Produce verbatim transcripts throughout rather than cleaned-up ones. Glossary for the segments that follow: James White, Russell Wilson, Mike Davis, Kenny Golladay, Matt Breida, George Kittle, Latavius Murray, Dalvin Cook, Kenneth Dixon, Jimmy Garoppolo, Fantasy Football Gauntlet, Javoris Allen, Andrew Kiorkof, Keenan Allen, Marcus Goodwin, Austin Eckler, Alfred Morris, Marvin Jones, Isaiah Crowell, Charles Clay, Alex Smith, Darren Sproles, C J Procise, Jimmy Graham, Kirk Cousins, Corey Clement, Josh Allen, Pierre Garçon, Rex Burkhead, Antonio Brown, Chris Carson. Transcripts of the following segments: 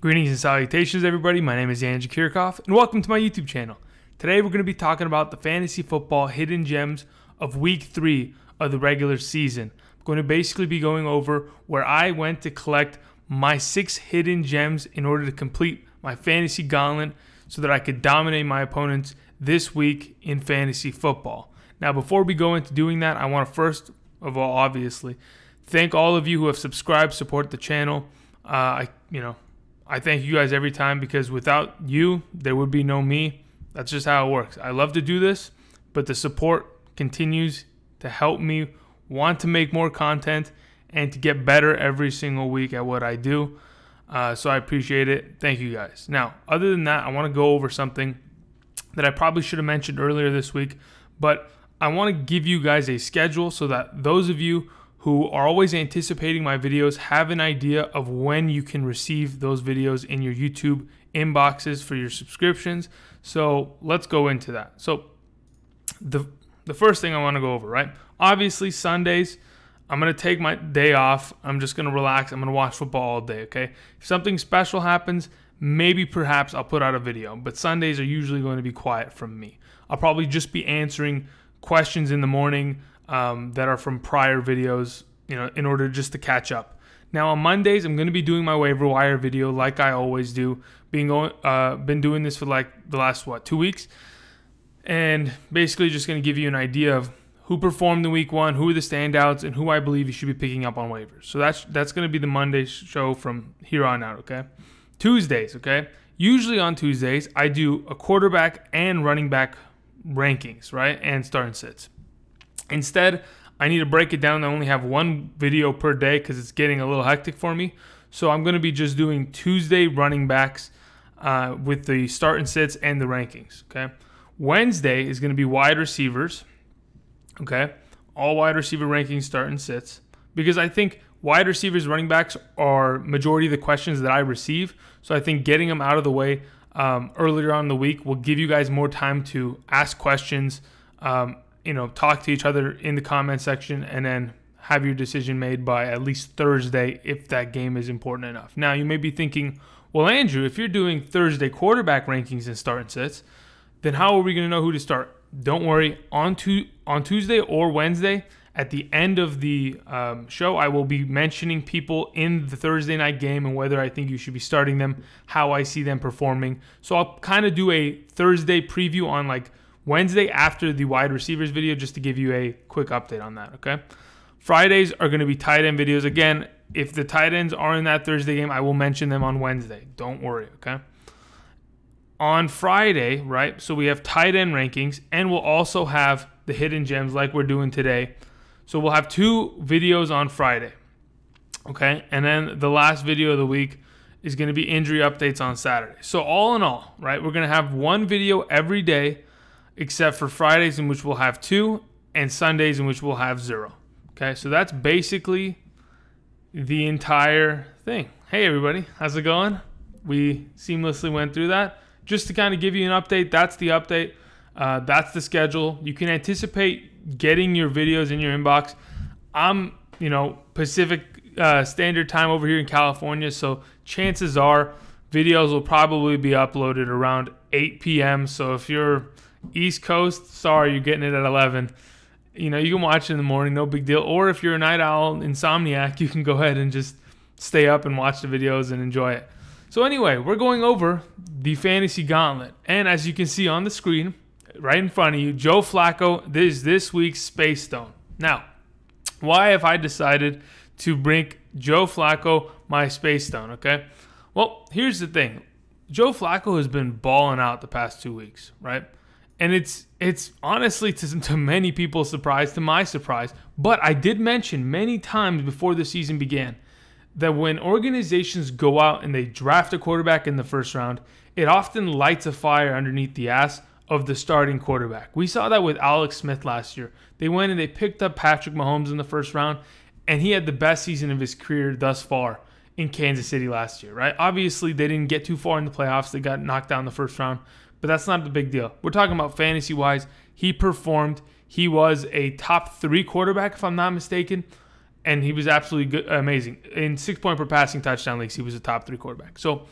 Greetings and salutations, everybody. My name is Andrew Kiorkof, and welcome to my YouTube channel. Today, we're going to be talking about the fantasy football hidden gems of week three of the regular season. I'm going to basically be going over where I went to collect my six hidden gems in order to complete my fantasy gauntlet so that I could dominate my opponents this week in fantasy football. Now, before we go into doing that, I want to first of all, obviously, thank all of you who have subscribed, support the channel. Uh, I, you know, I thank you guys every time because without you, there would be no me. That's just how it works. I love to do this, but the support continues to help me want to make more content and to get better every single week at what I do. Uh, so I appreciate it. Thank you guys. Now, other than that, I want to go over something that I probably should have mentioned earlier this week, but I want to give you guys a schedule so that those of you who are always anticipating my videos have an idea of when you can receive those videos in your YouTube inboxes for your subscriptions. So let's go into that. So the the first thing I want to go over, right? Obviously Sundays, I'm going to take my day off. I'm just going to relax. I'm going to watch football all day, okay? If something special happens, maybe perhaps I'll put out a video, but Sundays are usually going to be quiet from me. I'll probably just be answering questions in the morning um, that are from prior videos, you know, in order just to catch up. Now on Mondays, I'm going to be doing my waiver wire video like I always do. Being going, uh, been doing this for like the last what two weeks, and basically just going to give you an idea of who performed in week one, who are the standouts, and who I believe you should be picking up on waivers. So that's that's going to be the Monday show from here on out. Okay, Tuesdays. Okay, usually on Tuesdays I do a quarterback and running back rankings, right, and start and sits. Instead, I need to break it down. I only have one video per day because it's getting a little hectic for me. So I'm going to be just doing Tuesday running backs uh, with the start and sits and the rankings. Okay, Wednesday is going to be wide receivers. Okay, all wide receiver rankings, start and sits, because I think wide receivers, running backs are majority of the questions that I receive. So I think getting them out of the way Um, earlier on in the week will give you guys more time to ask questions, um, you know, talk to each other in the comment section, and then have your decision made by at least Thursday if that game is important enough. Now, you may be thinking, well, Andrew, if you're doing Thursday quarterback rankings and start and sits, then how are we going to know who to start? Don't worry. On, to, on Tuesday or Wednesday, at the end of the um, show, I will be mentioning people in the Thursday night game and whether I think you should be starting them, how I see them performing. So I'll kind of do a Thursday preview on like Wednesday after the wide receivers video just to give you a quick update on that, okay? Fridays are going to be tight end videos. Again, if the tight ends are in that Thursday game, I will mention them on Wednesday. Don't worry, okay? On Friday, right, so we have tight end rankings, and we'll also have the hidden gems like we're doing today. So we'll have two videos on Friday, okay? And then the last video of the week is going to be injury updates on Saturday. So all in all, right, we're going to have one video every day except for Fridays, in which we'll have two, and Sundays, in which we'll have zero, okay? So that's basically the entire thing. Hey, everybody, how's it going? We seamlessly went through that. Just to kind of give you an update, that's the update. Uh, that's the schedule. You can anticipate getting your videos in your inbox. I'm, you know, Pacific uh, Standard Time over here in California, so chances are videos will probably be uploaded around eight P M So if you're East Coast, sorry, you're getting it at eleven. You know, you can watch it in the morning, no big deal. Or if you're a night owl, insomniac, you can go ahead and just stay up and watch the videos and enjoy it. So anyway, we're going over the fantasy gauntlet. And as you can see on the screen, right in front of you, Joe Flacco is this week's Space Stone. Now, why have I decided to make Joe Flacco my Space Stone, okay? Well, here's the thing. Joe Flacco has been balling out the past two weeks, right? And it's it's honestly, to, to many people's surprise, to my surprise, but I did mention many times before the season began that when organizations go out and they draft a quarterback in the first round, it often lights a fire underneath the ass of the starting quarterback. We saw that with Alex Smith last year. They went and they picked up Patrick Mahomes in the first round, and he had the best season of his career thus far in Kansas City last year, right? Obviously, they didn't get too far in the playoffs. They got knocked down in the first round, but that's not the big deal. We're talking about fantasy-wise. He performed. He was a top three quarterback, if I'm not mistaken, and he was absolutely good, amazing. In six-point per passing touchdown leagues, he was a top three quarterback. So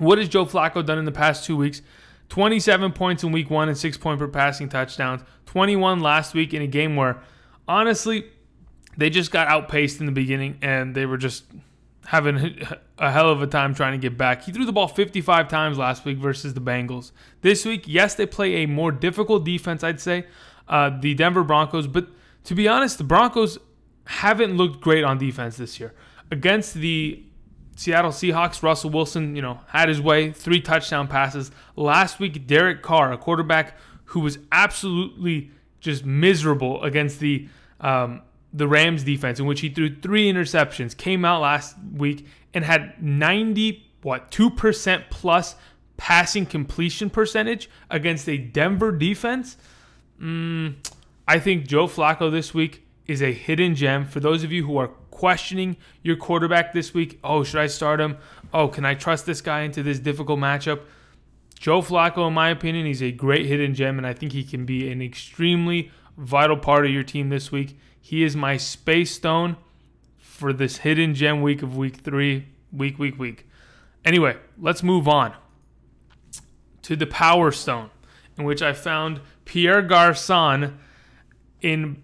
What has Joe Flacco done in the past two weeks? twenty-seven points in week one and six point per passing touchdowns. twenty-one last week in a game where, honestly, they just got outpaced in the beginning and they were just having a hell of a time trying to get back. He threw the ball fifty-five times last week versus the Bengals. This week, yes, they play a more difficult defense, I'd say, uh, the Denver Broncos. But to be honest, the Broncos haven't looked great on defense this year. Against the Seattle Seahawks, Russell Wilson, you know, had his way, three touchdown passes. Last week, Derek Carr, a quarterback who was absolutely just miserable against the um, the Rams defense, in which he threw three interceptions, came out last week and had ninety, what, two percent plus passing completion percentage against a Denver defense. Mm, I think Joe Flacco this week is a hidden gem. For those of you who are questioning your quarterback this week, oh, should I start him? Oh, can I trust this guy into this difficult matchup? Joe Flacco, in my opinion, he's a great hidden gem, and I think he can be an extremely vital part of your team this week. He is my space stone for this hidden gem week of week three, week, week, week. Anyway, let's move on to the power stone, in which I found Pierre Garçon in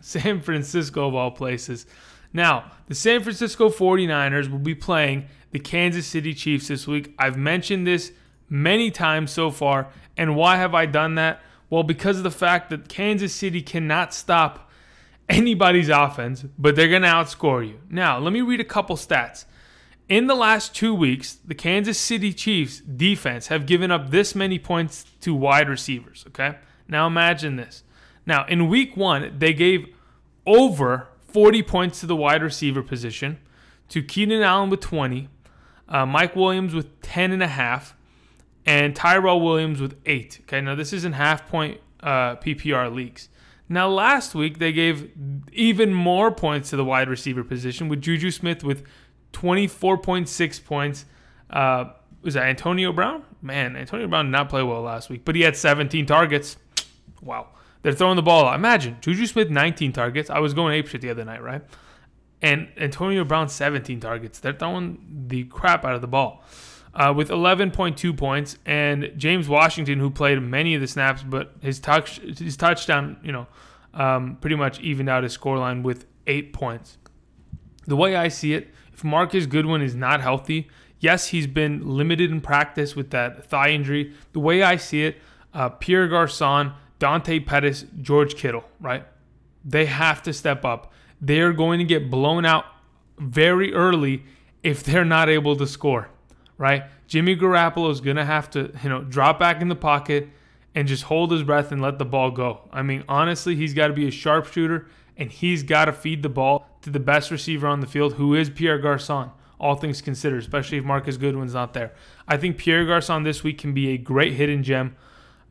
San Francisco, of all places. Now, the San Francisco forty-niners will be playing the Kansas City Chiefs this week. I've mentioned this many times so far. And why have I done that? Well, because of the fact that Kansas City cannot stop anybody's offense, but they're going to outscore you. Now, let me read a couple stats. In the last two weeks, the Kansas City Chiefs defense have given up this many points to wide receivers, okay? Now, imagine this. Now, in week one, they gave over forty points to the wide receiver position, to Keenan Allen with twenty, uh, Mike Williams with ten and a half, and Tyrell Williams with eight. Okay, now this is in half-point uh, P P R leagues. Now last week they gave even more points to the wide receiver position with Juju Smith with twenty-four point six points. Uh, was that Antonio Brown? Man, Antonio Brown did not play well last week, but he had seventeen targets. Wow. They're throwing the ball out. Imagine, Juju Smith, nineteen targets. I was going apeshit the other night, right? And Antonio Brown, seventeen targets. They're throwing the crap out of the ball. Uh, with eleven point two points, and James Washington, who played many of the snaps, but his touch, his touchdown, you know, um, pretty much evened out his scoreline with eight points. The way I see it, if Marcus Goodwin is not healthy, yes, he's been limited in practice with that thigh injury. The way I see it, uh, Pierre Garçon, Dante Pettis, George Kittle, right? They have to step up. They're going to get blown out very early if they're not able to score. Right, Jimmy Garoppolo is gonna have to, you know, drop back in the pocket and just hold his breath and let the ball go. I mean, honestly, he's got to be a sharpshooter and he's got to feed the ball to the best receiver on the field, who is Pierre Garçon. All things considered, especially if Marcus Goodwin's not there, I think Pierre Garçon this week can be a great hidden gem.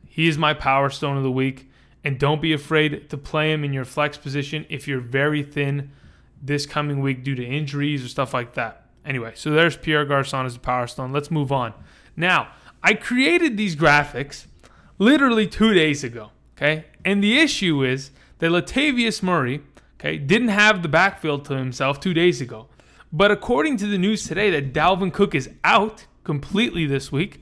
He is my power stone of the week, and don't be afraid to play him in your flex position if you're very thin this coming week due to injuries or stuff like that. Anyway, so there's Pierre Garçon as a power stone. Let's move on. Now, I created these graphics literally two days ago, okay? And the issue is that Latavius Murray, okay, didn't have the backfield to himself two days ago. But according to the news today that Dalvin Cook is out completely this week,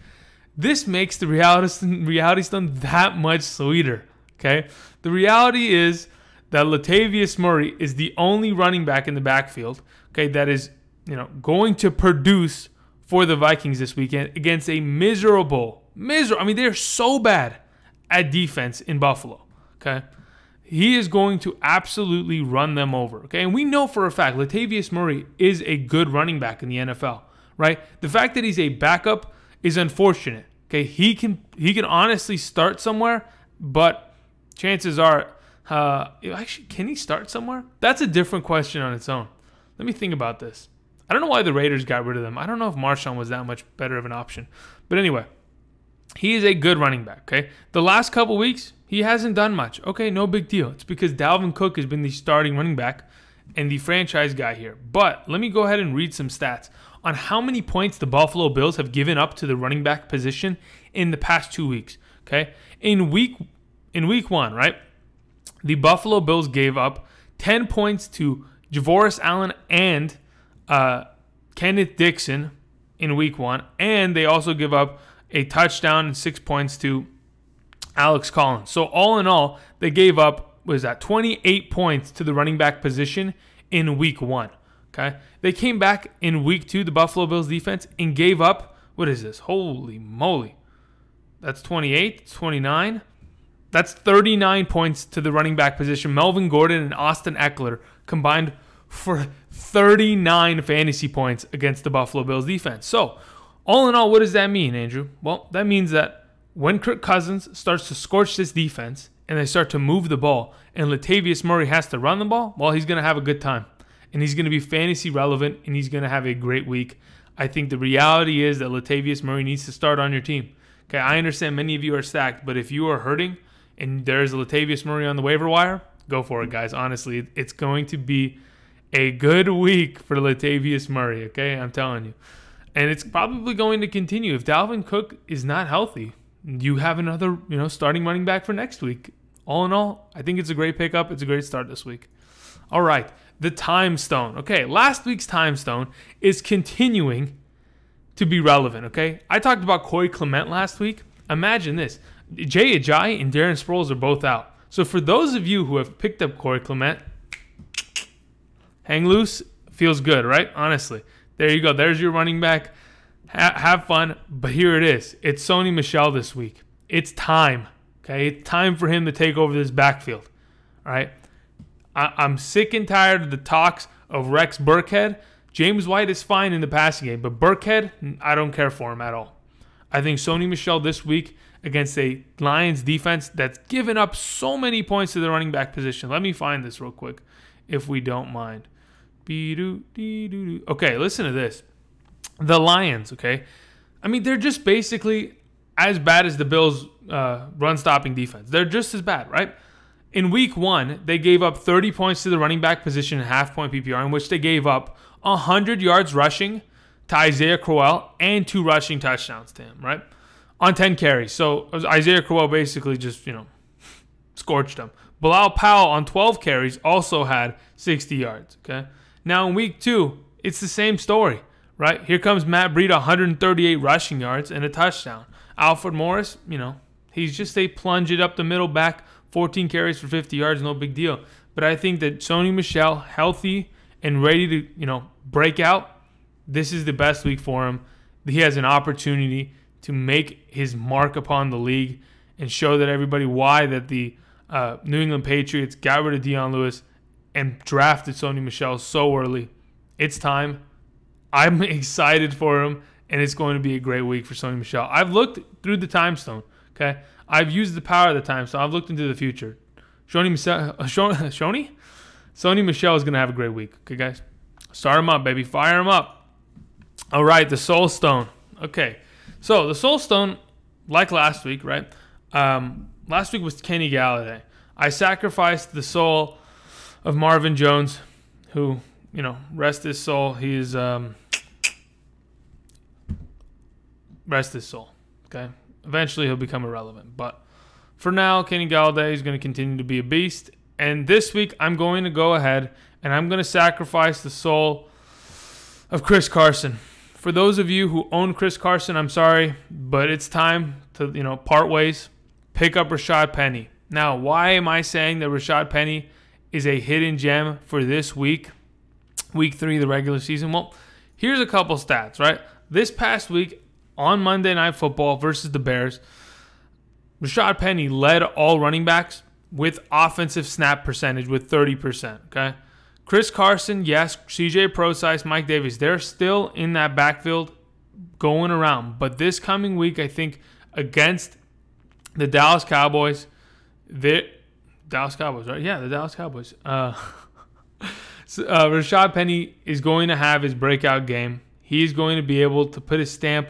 this makes the reality, reality stone that much sweeter, okay? The reality is that Latavius Murray is the only running back in the backfield, okay, that is, you know, going to produce for the Vikings this weekend against a miserable, miserable, I mean, they're so bad at defense in Buffalo, okay? He is going to absolutely run them over, okay? And we know for a fact Latavius Murray is a good running back in the N F L, right? The fact that he's a backup is unfortunate, okay? He can, he can honestly start somewhere, but chances are, uh, actually, can he start somewhere? That's a different question on its own. Let me think about this. I don't know why the Raiders got rid of them. I don't know if Marshawn was that much better of an option. But anyway, he is a good running back, okay? The last couple weeks, he hasn't done much. Okay, no big deal. It's because Dalvin Cook has been the starting running back and the franchise guy here. But let me go ahead and read some stats on how many points the Buffalo Bills have given up to the running back position in the past two weeks, okay? In week, in week one, right, the Buffalo Bills gave up ten points to Javoris Allen and Uh, Kenneth Dixon in week one. And they also give up a touchdown and six points to Alex Collins. So all in all, they gave up, what is that, twenty-eight points to the running back position in week one. Okay, they came back in week two, the Buffalo Bills defense, and gave up, what is this? Holy moly. That's twenty-eight, twenty-nine. That's thirty-nine points to the running back position. Melvin Gordon and Austin Eckler combined for thirty-nine fantasy points against the Buffalo Bills defense. So, all in all, what does that mean, Andrew? Well, that means that when Kirk Cousins starts to scorch this defense and they start to move the ball and Latavius Murray has to run the ball, well, he's going to have a good time. And he's going to be fantasy relevant, and he's going to have a great week. I think the reality is that Latavius Murray needs to start on your team. Okay, I understand many of you are stacked, but if you are hurting and there's Latavius Murray on the waiver wire, go for it, guys. Honestly, it's going to be a good week for Latavius Murray, okay? I'm telling you. And it's probably going to continue. If Dalvin Cook is not healthy, you have another, you know, starting running back for next week. All in all, I think it's a great pickup. It's a great start this week. All right, the time stone. Okay, last week's time stone is continuing to be relevant, okay? I talked about Corey Clement last week. Imagine this. Jay Ajayi and Darren Sproles are both out. So for those of you who have picked up Corey Clement, hang loose. Feels good, right? Honestly. There you go. There's your running back. Ha have fun. But here it is. It's Sony Michel this week. It's time, okay? It's time for him to take over this backfield, all right? I'm sick and tired of the talks of Rex Burkhead. James White is fine in the passing game, but Burkhead, I don't care for him at all. I think Sony Michel this week against a Lions defense that's given up so many points to the running back position. Let me find this real quick, if we don't mind. Okay, listen to this. The Lions, okay? I mean, they're just basically as bad as the Bills' uh, run-stopping defense. They're just as bad, right? In week one, they gave up thirty points to the running back position in half-point P P R, in which they gave up one hundred yards rushing to Isaiah Crowell and two rushing touchdowns to him, right? On ten carries. So Isaiah Crowell basically just, you know, scorched him. Bilal Powell on twelve carries also had sixty yards, okay? Now in week two, it's the same story, right? Here comes Matt Breida, one hundred thirty-eight rushing yards and a touchdown. Alfred Morris, you know, he's just a plunge it up the middle back, fourteen carries for fifty yards, no big deal. But I think that Sony Michel, healthy and ready to, you know, break out, this is the best week for him. He has an opportunity to make his mark upon the league and show that everybody why that the uh, New England Patriots got rid of Dion Lewis and drafted Sony Michel so early. It's time. I'm excited for him, and it's going to be a great week for Sony Michel. I've looked through the time stone, okay? I've used the power of the time, so I've looked into the future. Sony Michel, Sony? Sony Michel is going to have a great week. Okay, guys? Start him up, baby. Fire him up. All right, the Soul Stone. Okay. So, the Soul Stone, like last week, right? Um, last week was Kenny Golladay. I sacrificed the soul of Marvin Jones, who, you know, rest his soul. He is, um, rest his soul. Okay? Eventually, he'll become irrelevant. But for now, Kenny Golladay is going to continue to be a beast. And this week, I'm going to go ahead and I'm going to sacrifice the soul of Chris Carson. For those of you who own Chris Carson, I'm sorry, but it's time to, you know, part ways. Pick up Rashaad Penny. Now, why am I saying that Rashaad Penny is a hidden gem for this week, week three of the regular season? Well, here's a couple stats, right? This past week, on Monday Night Football versus the Bears, Rashaad Penny led all running backs with offensive snap percentage with thirty percent, okay? Chris Carson, yes, C J Procise, Mike Davis, they're still in that backfield going around. But this coming week, I think, against the Dallas Cowboys, the Dallas Cowboys, right? Yeah, the Dallas Cowboys. Uh, so, uh, Rashaad Penny is going to have his breakout game. He is going to be able to put his stamp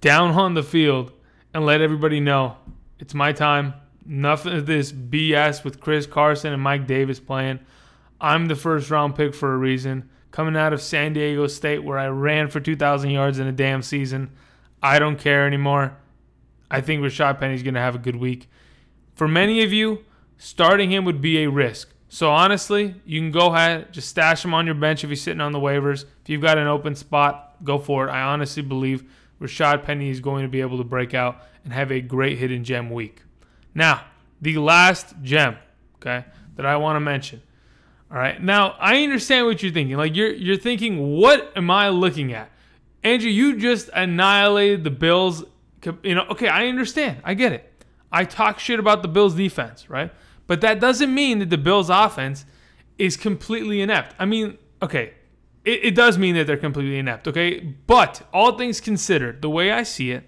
down on the field and let everybody know it's my time. Nothing of this B S with Chris Carson and Mike Davis playing. I'm the first round pick for a reason. Coming out of San Diego State where I ran for two thousand yards in a damn season. I don't care anymore. I think Rashaad Penny's going to have a good week. For many of you, starting him would be a risk. So honestly, you can go ahead, just stash him on your bench if he's sitting on the waivers. If you've got an open spot, go for it. I honestly believe Rashaad Penny is going to be able to break out and have a great hidden gem week. Now, the last gem, okay, that I want to mention. All right, now I understand what you're thinking. Like you're you're thinking, what am I looking at? Andrew, you just annihilated the Bills. You know, okay, I understand. I get it. I talk shit about the Bills defense, right? But that doesn't mean that the Bills offense is completely inept. I mean, okay, it, it does mean that they're completely inept, okay? But all things considered, the way I see it,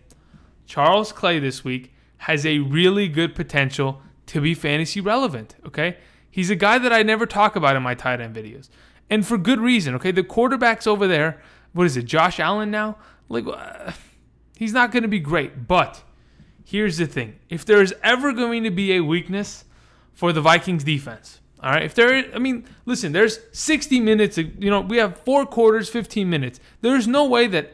Charles Clay this week has a really good potential to be fantasy relevant, okay? He's a guy that I never talk about in my tight end videos. And for good reason, okay? The quarterback's over there. What is it, Josh Allen now? Like, uh, he's not going to be great. But here's the thing. If there is ever going to be a weakness for the Vikings defense, all right? If there, I mean, listen, there's sixty minutes. You know, we have four quarters, fifteen minutes. There's no way that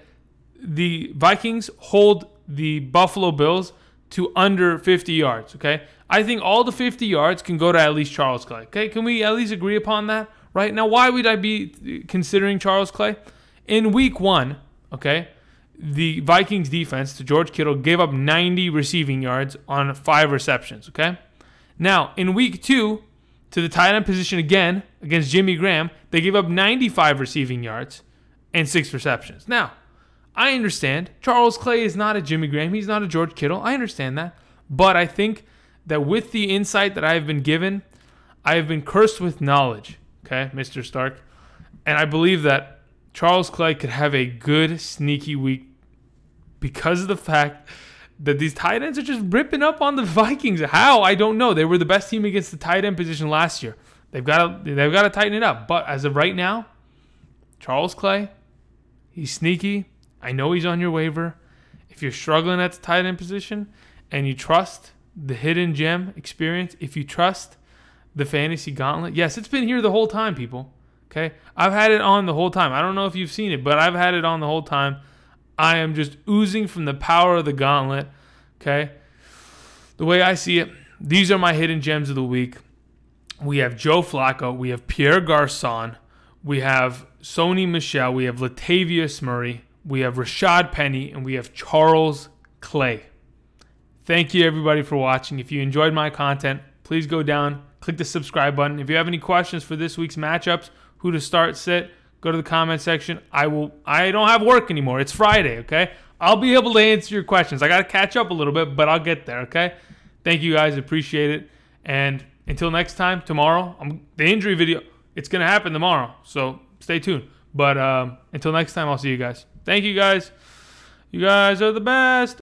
the Vikings hold the Buffalo Bills to under fifty yards, okay? I think all the fifty yards can go to at least Charles Clay, okay? Can we at least agree upon that, right? Now, why would I be considering Charles Clay? In week one, okay, the Vikings defense to George Kittle gave up ninety receiving yards on five receptions, okay? Now, in week two, to the tight end position again, against Jimmy Graham, they gave up ninety-five receiving yards and six receptions. Now, I understand Charles Clay is not a Jimmy Graham. He's not a George Kittle. I understand that. But I think that with the insight that I have been given, I have been cursed with knowledge, okay, Mister Stark. And I believe that Charles Clay could have a good, sneaky week because of the fact that these tight ends are just ripping up on the Vikings. How? I don't know. They were the best team against the tight end position last year. They've got to, they've got to tighten it up. But as of right now, Charles Clay, he's sneaky. I know he's on your waiver. If you're struggling at the tight end position and you trust the hidden gem experience, if you trust the fantasy gauntlet, yes, it's been here the whole time, people. Okay, I've had it on the whole time. I don't know if you've seen it, but I've had it on the whole time. I am just oozing from the power of the gauntlet. Okay, the way I see it, these are my hidden gems of the week. We have Joe Flacco. We have Pierre Garçon. We have Sony Michel. We have Latavius Murray. We have Rashaad Penny, and we have Charles Clay. Thank you, everybody, for watching. If you enjoyed my content, please go down, click the subscribe button. If you have any questions for this week's matchups, who to start, sit, go to the comment section. I will. I don't have work anymore. It's Friday, okay? I'll be able to answer your questions. I got to catch up a little bit, but I'll get there, okay? Thank you, guys. Appreciate it. And until next time, tomorrow, I'm, the injury video, it's going to happen tomorrow, so stay tuned. But um, until next time, I'll see you guys. Thank you, guys. You guys are the best.